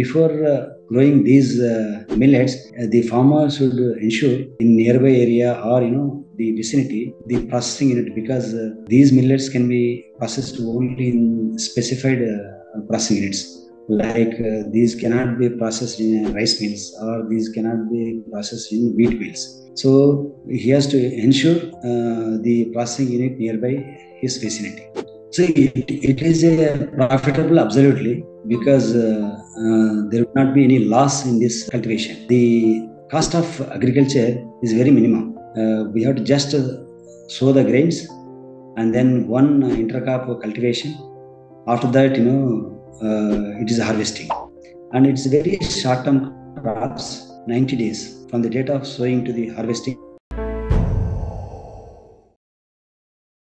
Before growing these millets, the farmer should ensure in nearby area or the vicinity the processing unit, because these millets can be processed only in specified processing units. Like these cannot be processed in rice mills, or these cannot be processed in wheat mills. So he has to ensure the processing unit nearby his vicinity. So it is profitable, absolutely, because there will not be any loss in this cultivation. The cost of agriculture is very minimum. We have to just sow the grains and then one intercrop cultivation. After that, it is harvesting, and it's very short-term crops, 90 days from the date of sowing to the harvesting.